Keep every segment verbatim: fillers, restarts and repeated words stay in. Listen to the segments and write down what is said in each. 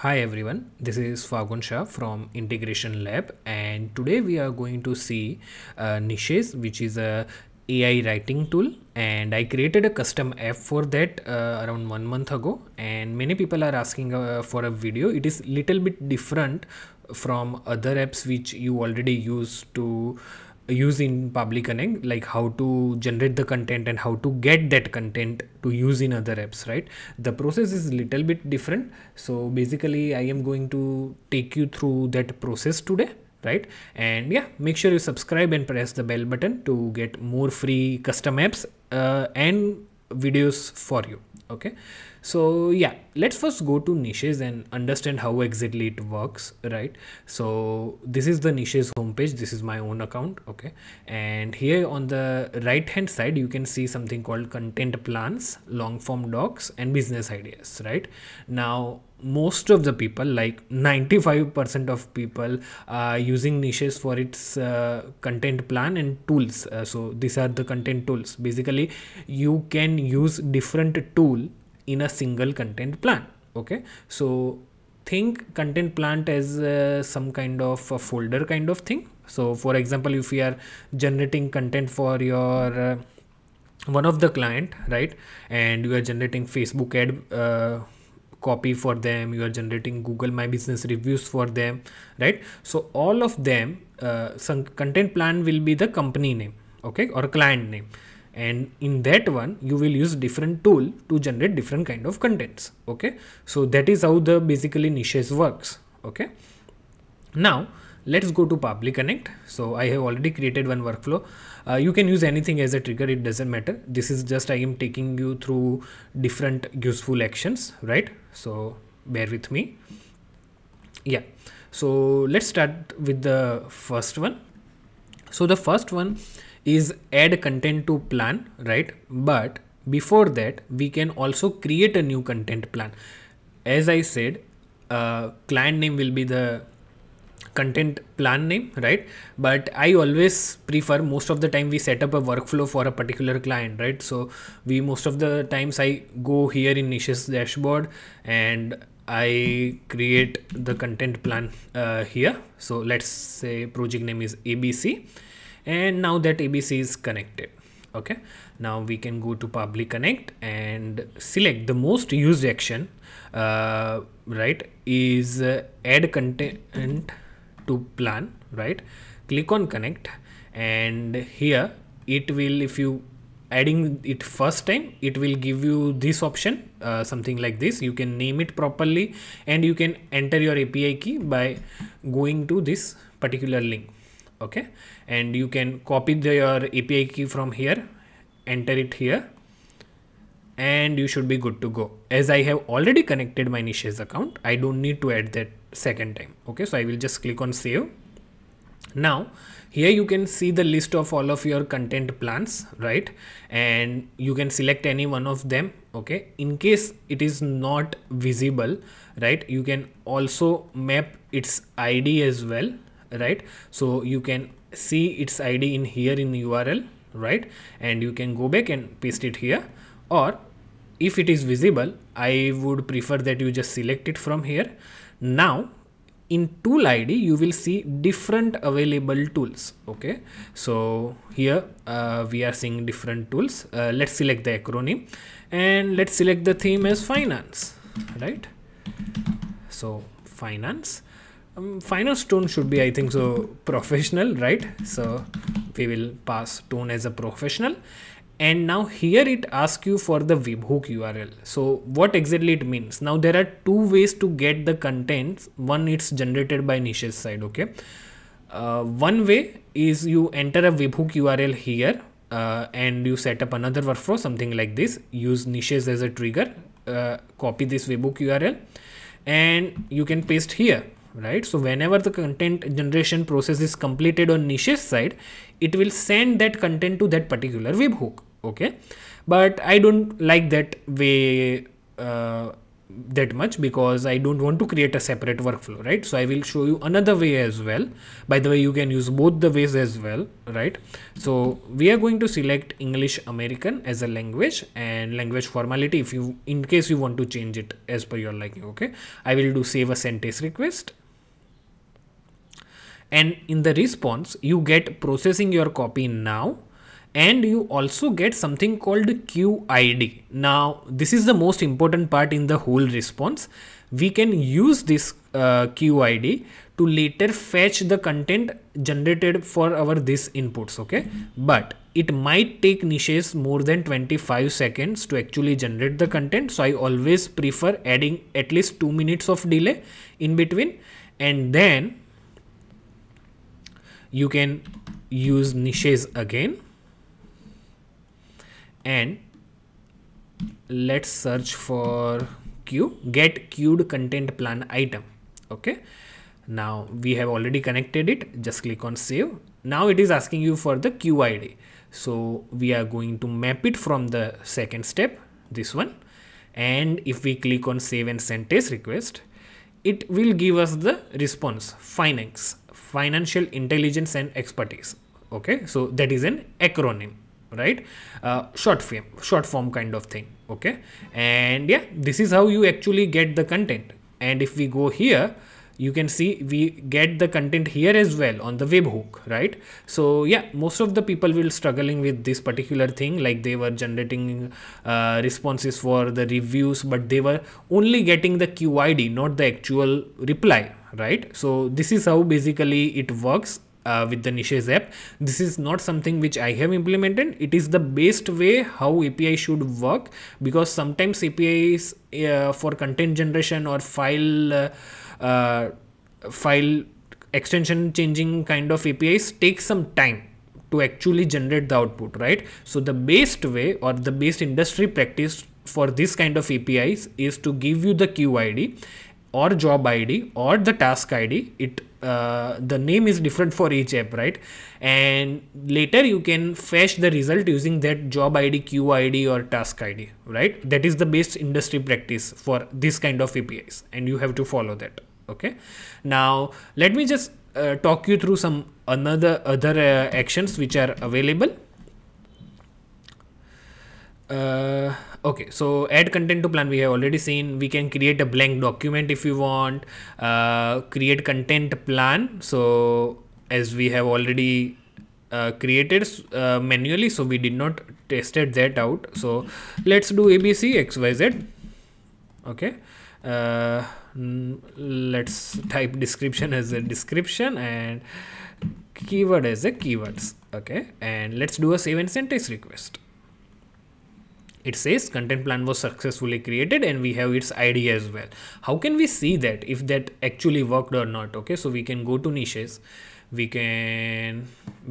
Hi everyone, this is Fagun Shah from Integration Lab, and today we are going to see uh, Nichesss, which is a A I writing tool, and I created a custom app for that uh, around one month ago, and many people are asking uh, for a video. It is little bit different from other apps which you already use to use in Pabbly Connect, like how to generate the content and how to get that content to use in other apps, right? The process is little bit different. So basically I am going to take you through that process today, right? And yeah, make sure you subscribe and press the bell button to get more free custom apps uh, and videos for you. Okay, so yeah, let's first go to Nichesss and understand how exactly it works, right? So this is the Nichesss homepage. This is my own account. Okay, and here on the right hand side you can see something called content plans, long form docs, and business ideas, right? Now most of the people, like ninety-five percent of people, are using Nichesss for its uh, content plan and tools. Uh, so these are the content tools. Basically you can use different tool in a single content plan. Okay, so think content plan as uh, some kind of a folder kind of thing. So for example, if you are generating content for your uh, one of the client, right, and you are generating Facebook ad uh, copy for them, you are generating Google My Business reviews for them, right? So all of them, uh, some content plan will be the company name, okay, or client name, and in that one you will use different tool to generate different kind of contents. Okay, so that is how the basically Nichesss works. Okay, now let's go to Pabbly Connect. So I have already created one workflow. Uh, you can use anything as a trigger, it doesn't matter. This is just I am taking you through different useful actions, right? So bear with me. Yeah, so let's start with the first one. So the first one is add content to plan, right? But before that we can also create a new content plan. As I said, uh, client name will be the content plan name, right? But I always prefer, most of the time we set up a workflow for a particular client, right? So we, most of the times I go here in Nichesss dashboard and I create the content plan uh, here. So let's say project name is A B C, and now that A B C is connected. Okay, now we can go to Pabbly Connect and select the most used action, uh, right, is uh, add content to plan, right? Click on connect, and here it will, if you adding it first time, it will give you this option, uh, something like this. You can name it properly and you can enter your A P I key by going to this particular link. Okay, and you can copy the, your A P I key from here, enter it here, and you should be good to go. As I have already connected my Nichesss account, I don't need to add that second time. Okay, so I will just click on save. Now here you can see the list of all of your content plans, right? And you can select any one of them. Okay, in case it is not visible, right, you can also map its I D as well, right? So you can see its I D in here in U R L, right? And you can go back and paste it here, or if it is visible, I would prefer that you just select it from here. Now in tool I D you will see different available tools. Okay, so here uh, we are seeing different tools. Uh, let's select the acronym and let's select the theme as finance, right? So finance. Um, finance tone should be, I think so, professional, right? So we will pass tone as a professional. And now here it asks you for the webhook U R L. So what exactly it means? Now there are two ways to get the contents. One, it's generated by Nichesss side. Okay, uh, one way is you enter a webhook U R L here, uh, and you set up another workflow, something like this. Use Nichesss as a trigger, uh, copy this webhook U R L, and you can paste here. Right, so whenever the content generation process is completed on Nichesss side, it will send that content to that particular webhook. Okay, but I don't like that way uh, that much because I don't want to create a separate workflow, right? So I will show you another way as well. By the way, you can use both the ways as well, right? So we are going to select English American as a language and language formality if you, in case you want to change it as per your liking, okay? I will do save a sentence request. And in the response, you get processing your copy now. And you also get something called Q I D. Now, this is the most important part in the whole response. We can use this uh, Q I D to later fetch the content generated for our these inputs, okay? Mm-hmm. But it might take Nichesss more than twenty-five seconds to actually generate the content. So I always prefer adding at least two minutes of delay in between. And then you can use Nichesss again. And let's search for Q, get queued content plan item. Okay. Now we have already connected it. Just click on save. Now it is asking you for the Q I D. So we are going to map it from the second step, this one. And if we click on save and send test request, it will give us the response finance, financial intelligence and expertise. Okay. So that is an acronym. Right, uh, short form, short form kind of thing. Okay, and yeah, this is how you actually get the content. And if we go here, you can see we get the content here as well on the webhook, right? So yeah, most of the people will struggling with this particular thing, like they were generating uh, responses for the reviews, but they were only getting the Q I D, not the actual reply, right? So this is how basically it works. Uh, with the Nichesss app. This is not something which I have implemented. It is the best way how A P I should work, because sometimes A P Is uh, for content generation or file uh, uh, file extension changing kind of A P Is take some time to actually generate the output, right? So the best way or the best industry practice for this kind of A P Is is to give you the Q I D or job I D or the task I D. It Uh, the name is different for each app, right? And later you can fetch the result using that job I D, Q I D or task I D, right? That is the best industry practice for this kind of A P Is, and you have to follow that. Okay. Now let me just uh, talk you through some another other uh, actions which are available. Uh, okay, so add content to plan we have already seen. We can create a blank document if you want, uh, create content plan. So as we have already uh, created uh, manually, so we did not tested that out. So let's do A B C X Y Z. Okay, uh, let's type description as a description and keyword as a keywords. Okay, and let's do a save and send test request. It says content plan was successfully created and we have its I D as well. How can we see that if that actually worked or not? Okay, so we can go to Nichesss. We can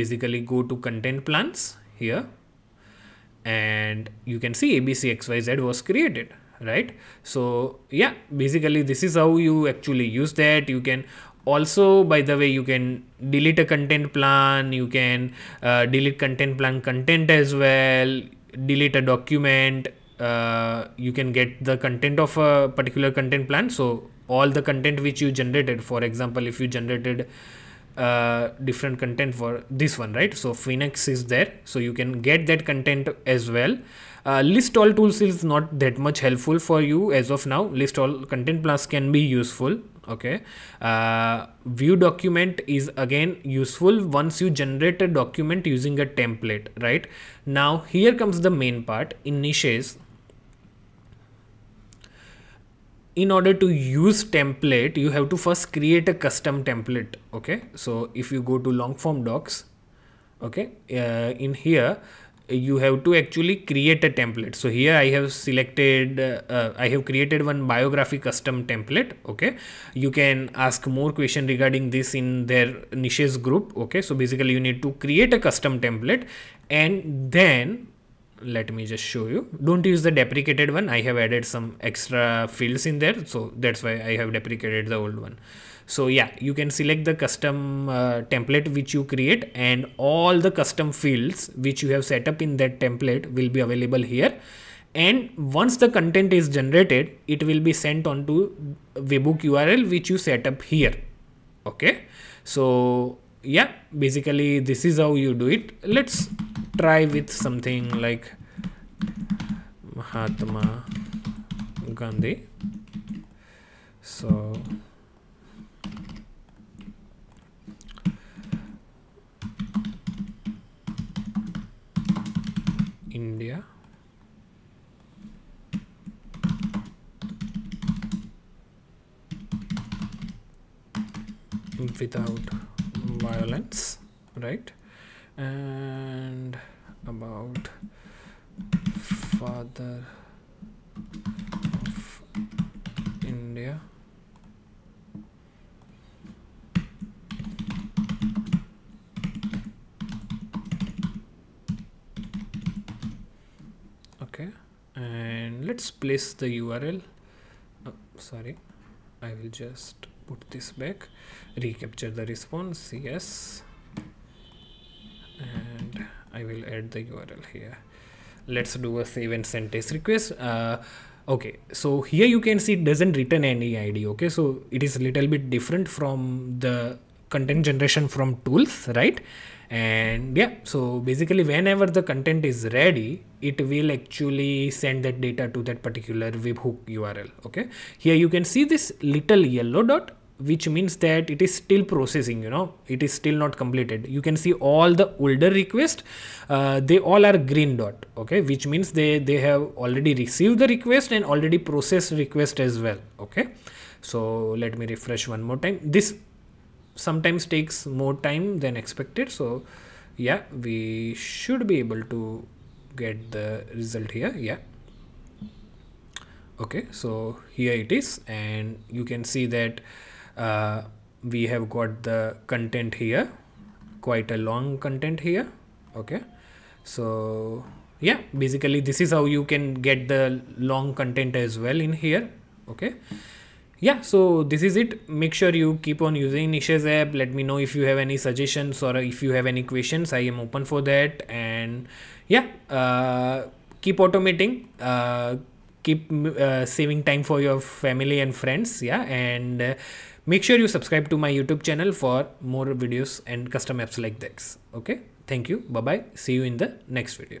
basically go to content plans here and you can see A B C X Y Z was created, right? So yeah, basically this is how you actually use that. You can also, by the way, you can delete a content plan. You can uh, delete content plan content as well. Delete a document, uh, you can get the content of a particular content plan. So all the content which you generated, for example, if you generated uh, different content for this one, right? So Phoenix is there, so you can get that content as well. Uh, list all tools is not that much helpful for you as of now. List all content plans can be useful. Okay, uh, view document is again useful once you generate a document using a template, right? Now here comes the main part in Nichesss. In order to use template, you have to first create a custom template. Okay, so if you go to long form docs, okay, uh, in here you have to actually create a template. So here I have selected, uh, uh, I have created one biography custom template. Okay, you can ask more question regarding this in their Nichesss group. Okay, so basically you need to create a custom template, and then let me just show you. Don't use the deprecated one. I have added some extra fields in there, so that's why I have deprecated the old one. So yeah, you can select the custom uh, template which you create, and all the custom fields which you have set up in that template will be available here. And once the content is generated, it will be sent onto webhook U R L, which you set up here. Okay. So yeah, basically this is how you do it. Let's try with something like Mahatma Gandhi. So India. Without violence, right? And about father of India, okay. And let's place the U R L. Oh, sorry, I will just put this back, recapture the response, yes, and I will add the U R L here. Let's do a save and send test request. Uh, okay, so here you can see it doesn't return any I D. Okay, so it is a little bit different from the content generation from tools, right? And yeah, so basically whenever the content is ready, it will actually send that data to that particular webhook U R L. Okay, here you can see this little yellow dot, which means that it is still processing, you know, it is still not completed. You can see all the older requests, uh, they all are green dot, okay, which means they, they have already received the request and already processed request as well. Okay, so let me refresh one more time. This sometimes takes more time than expected. So yeah, we should be able to get the result here. Yeah. Okay. So here it is, and you can see that uh, we have got the content here, quite a long content here. Okay. So yeah, basically this is how you can get the long content as well in here. Okay. Yeah, so this is it. Make sure you keep on using Nichesss app. Let me know if you have any suggestions or if you have any questions. I am open for that. And yeah, uh, keep automating, uh, keep uh, saving time for your family and friends. Yeah, and uh, make sure you subscribe to my YouTube channel for more videos and custom apps like this. Okay, thank you. Bye-bye. See you in the next video.